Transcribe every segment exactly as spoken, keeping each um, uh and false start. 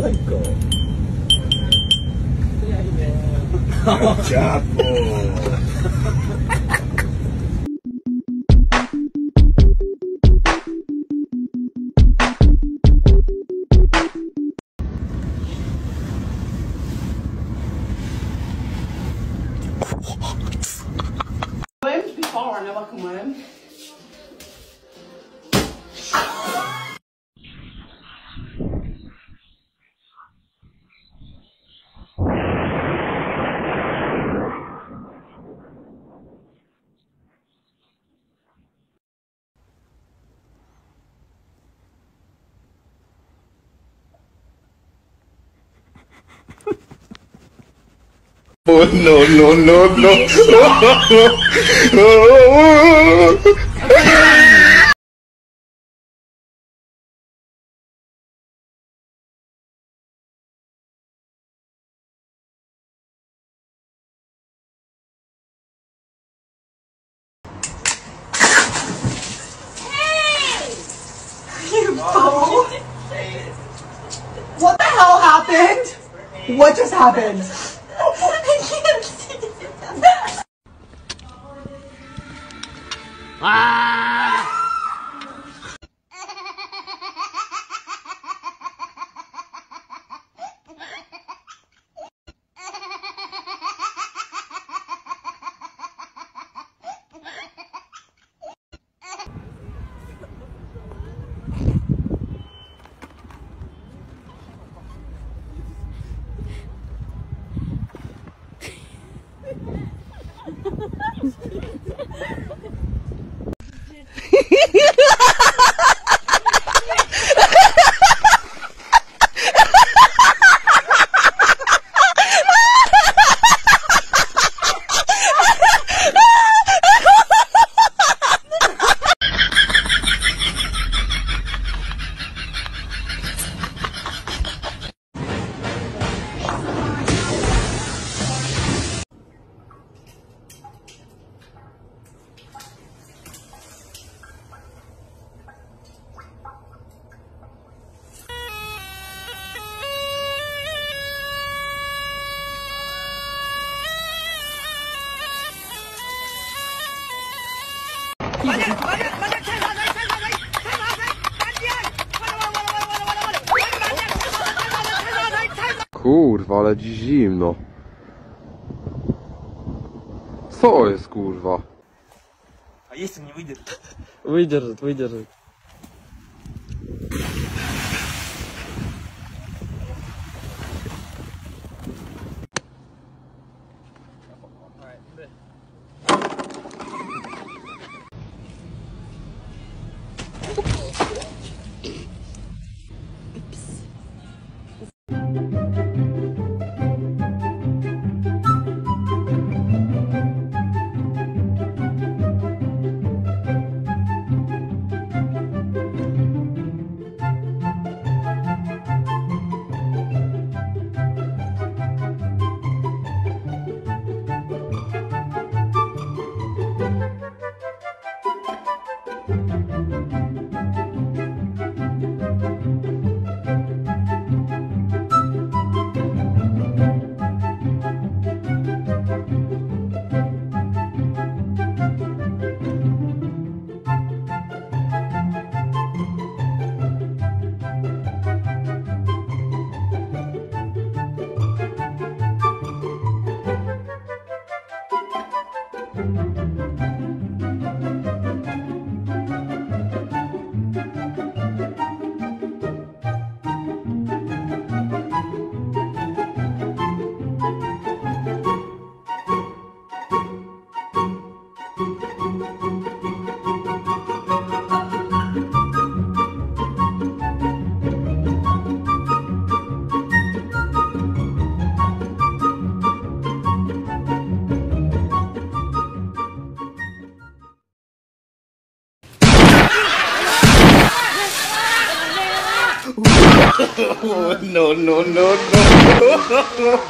psycho. Chapo. No, no, no, no, no, no, no, no, no. What the hell happened? What just happened? Ah! Kurwa, ale dziś zimno. Co jest, kurwa? A jestem, nie wyjdzie. Wyjdzie, wyjdzie. Oh, no, no, no, no.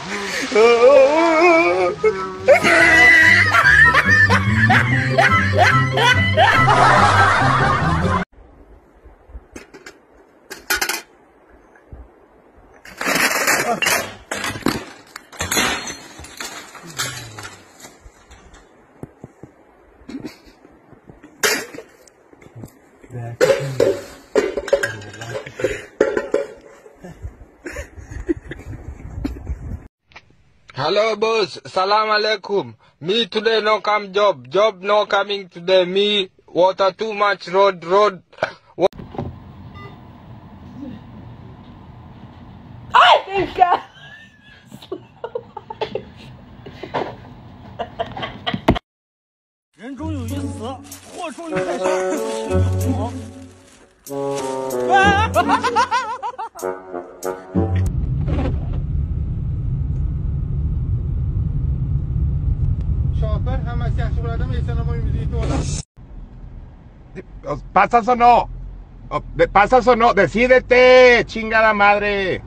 Hello boss, salam alaikum. Me today no come job, job no coming today. Me water too much road, road. I think I人终有一死，祸出在杀。Şoför hemen yaşlılardan insana boyun müziği doğru. Pasas o no? Pasas o no? Decídete, chingada madre.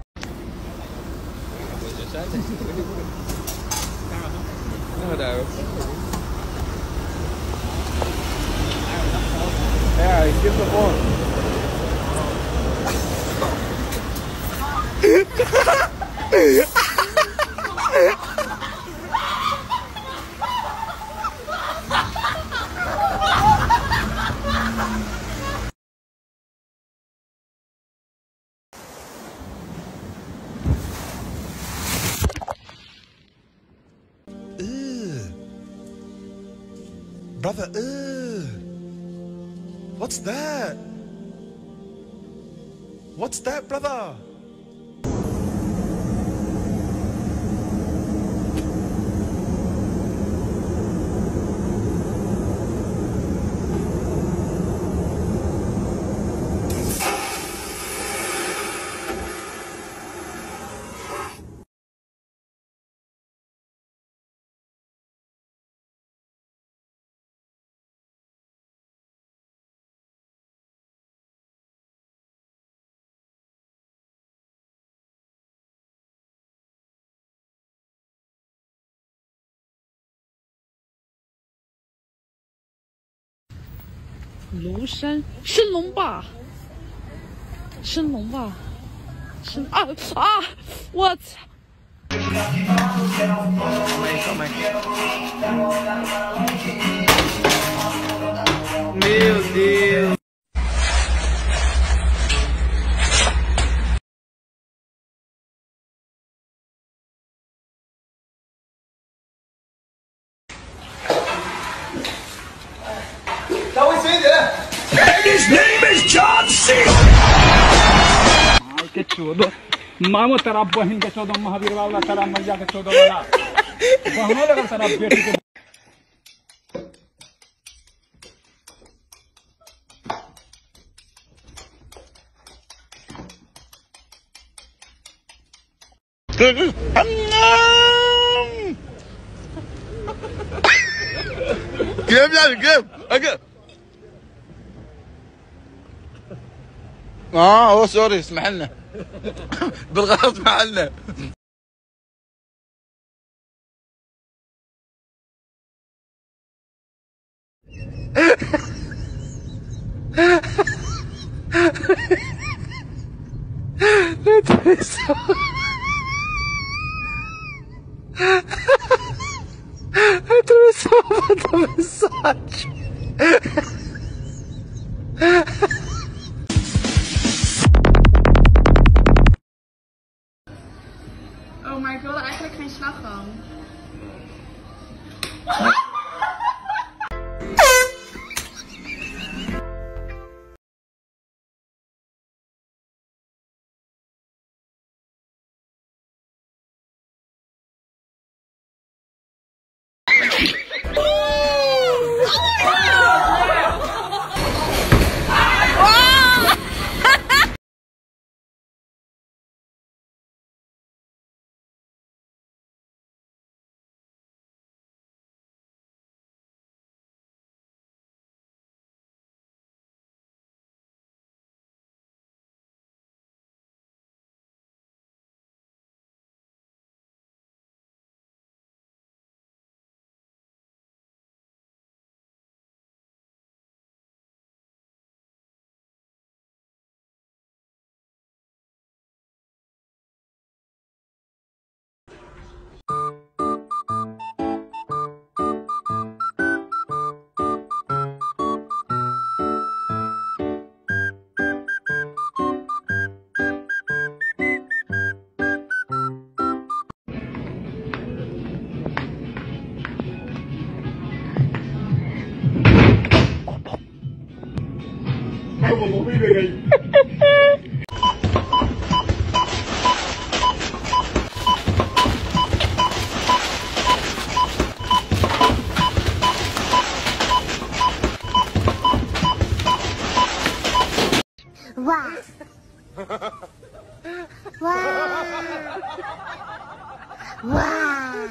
Yeah, he gives up on. Brother, uh. What's that? What's that, brother?庐山，神龙吧，神龙吧，神啊啊！我操！Meu Deus！ His name is John C. Mal ke chodo, mama tera bahin ke chodo, Mahavir wala tera Maria ke chodo wala. Bahno laga tera beti ke. Give me, give, okay. اه هو سوري اسمح لنا بالغلط اسمح لنا لا تنسوا لا تنسوا بعض المساج Maar ik wilde eigenlijk geen slagroom. Wow! Wow!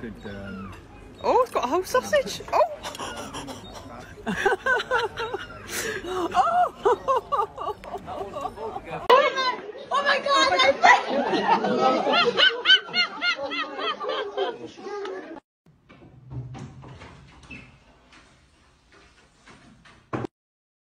Um, oh, it's got a whole sausage. Oh! Oh! Oh my god, that's